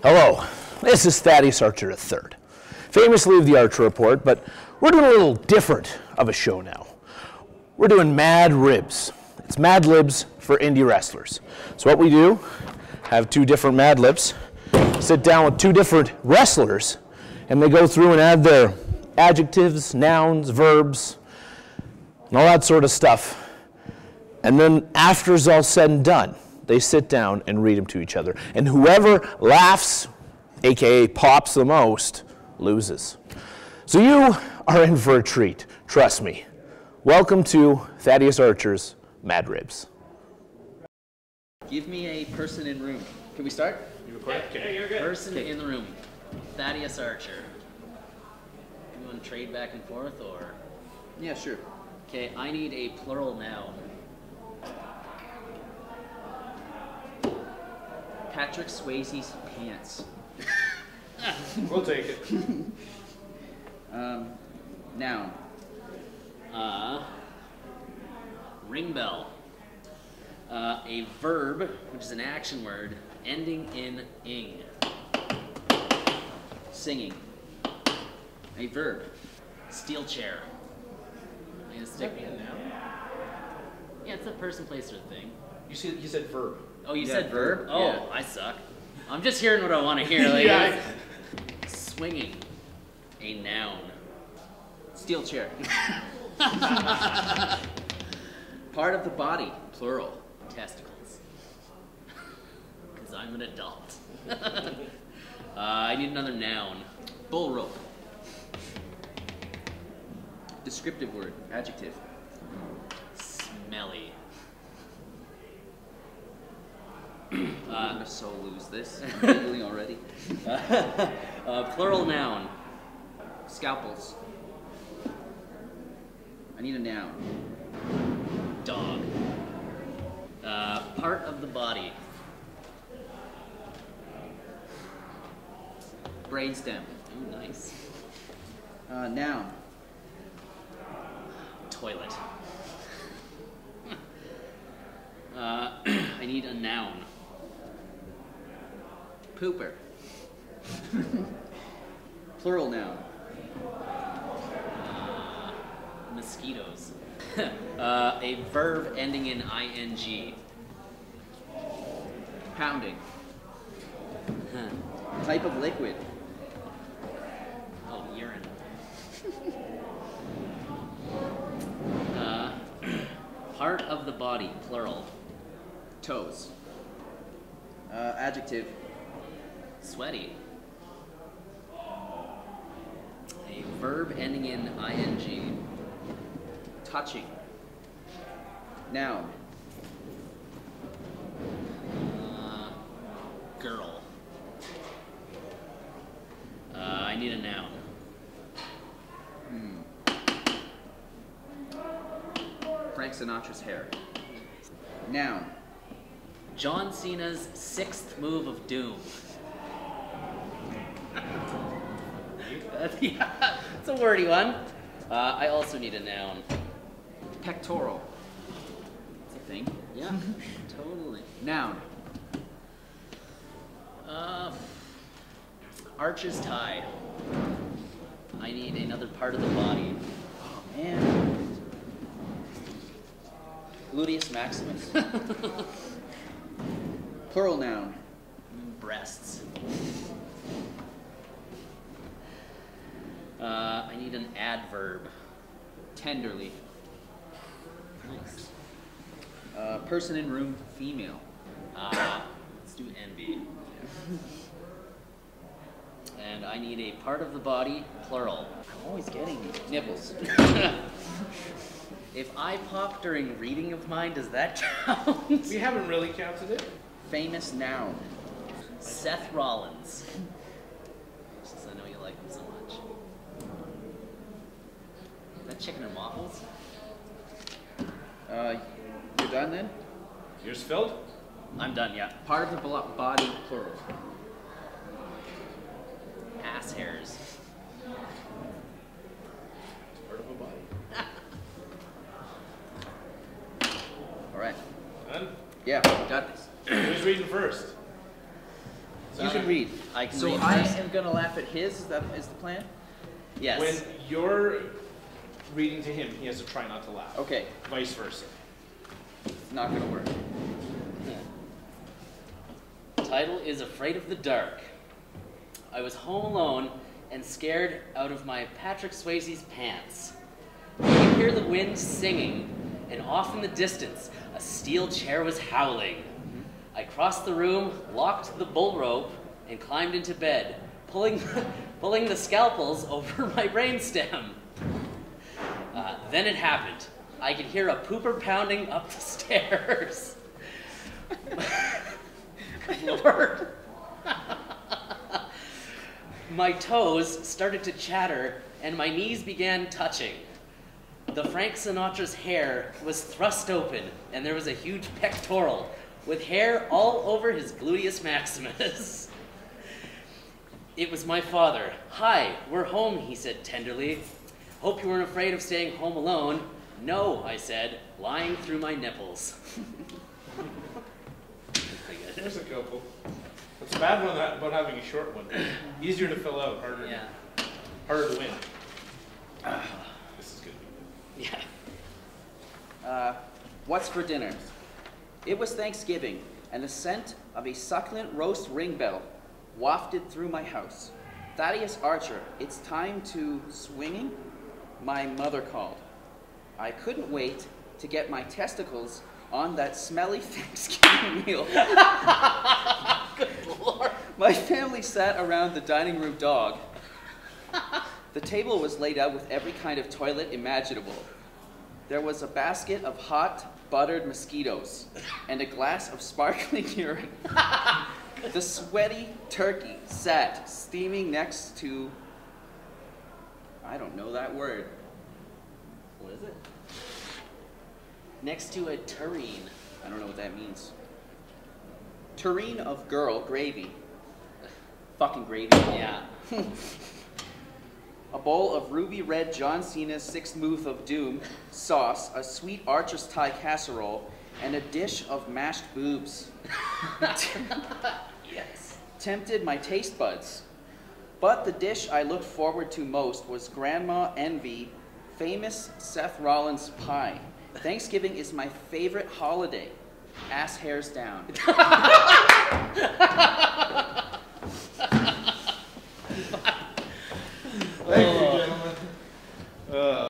Hello, this is Thaddeus Archer III, famously of the Archer Report, but we're doing a little different of a show now. We're doing Mad Ribs. It's Mad Libs for indie wrestlers. So what we do, have two different Mad Libs, sit down with two different wrestlers, and they go through and add their adjectives, nouns, verbs, and all that sort of stuff. And then after it's all said and done, they sit down and read them to each other. And whoever laughs, AKA pops the most, loses. So you are in for a treat, trust me. Welcome to Thaddeus Archer's Mad Ribs. Give me a person in room. Can we start? You record? Okay, you're good. Person in the room, Thaddeus Archer. You want to trade back and forth or? Yeah, sure. Okay, I need a plural noun. Patrick Swayze's pants. We'll take it. Noun. Ring bell. A verb, which is an action word, ending in ing. Singing. A verb. Steel chair. I'm gonna stick with it now. Yeah, it's a person, place, or thing. You said verb. Oh, you said verb? Oh, yeah. I suck. I'm just hearing what I want to hear. Like, yeah. Swinging. A noun. Steel chair. Part of the body. Plural. Testicles. Because I'm an adult. I need another noun. Bull rope. Descriptive word. Adjective. Smelly. I'm gonna so lose this. I'm giggling already. Plural noun. Scalpels. I need a noun. Dog. Part of the body. Brainstem. Ooh, nice. Noun. Toilet. I need a noun. Pooper. Plural noun. Mosquitoes. A verb ending in ing. Pounding. Type of liquid. Oh, urine. Part of the body, plural. Toes. Adjective. Sweaty. A verb ending in ing. Touching. Noun. Girl. I need a noun. Frank Sinatra's hair. Noun. John Cena's 6th move of doom. Yeah, it's a wordy one. I also need a noun. Pectoral. It's a thing. Yeah, totally. Noun. Archer's tie. I need another part of the body. Oh man. Gluteus maximus. Plural noun. Breasts. I need an adverb. Tenderly. Nice. Person in room, female. Let's do envy. Yeah. And I need a part of the body, plural. I'm always getting nipples. If I pop during reading of mine, does that count? We haven't really counted it. Famous noun. Seth Rollins. Since I know you like him so much. That chicken and waffles? You're done then? Yours filled? I'm done, yeah. Part of the body, plural. Ass hairs. Part of a body. Alright. Done? Yeah, got this. Who's reading first? You can read. I can read. So I am going to laugh at his. That is the plan? Yes. When you're reading to him, he has to try not to laugh. Okay. Vice versa. It's not going to work. Yeah. Title is Afraid of the Dark. I was home alone and scared out of my Patrick Swayze's pants. I could hear the wind singing, and off in the distance, a steel chair was howling. I crossed the room, locked the bull rope, and climbed into bed, pulling the scalpels over my brainstem. Then it happened. I could hear a pooper pounding up the stairs. Good Lord. My toes started to chatter, and my knees began touching. The Frank Sinatra's hair was thrust open, and there was a huge pectoral, with hair all over his gluteus maximus. It was my father. "Hi, we're home," he said tenderly. "Hope you weren't afraid of staying home alone." "No," I said, lying through my nipples. There's a couple. It's a bad one about having a short one. Easier to fill out, harder, yeah. Harder to win. This is good. Yeah. What's for dinner? It was Thanksgiving, and the scent of a succulent roast ring bell wafted through my house. "Thaddeus Archer, it's time to swinging," my mother called. I couldn't wait to get my testicles on that smelly Thanksgiving meal. Good Lord. My family sat around the dining room dog. The table was laid out with every kind of toilet imaginable. There was a basket of hot, buttered mosquitoes and a glass of sparkling urine. The sweaty turkey sat steaming next to, I don't know that word. What is it? Next to a tureen. I don't know what that means. Tureen of girl gravy. Fucking gravy. Yeah. A bowl of ruby red John Cena's sixth move of doom sauce, a sweet Archer's Thai casserole, and a dish of mashed boobs. Yes. Tempted my taste buds. But the dish I looked forward to most was Grandma Envy, famous Seth Rollins pie. Thanksgiving is my favorite holiday. Ass hairs down.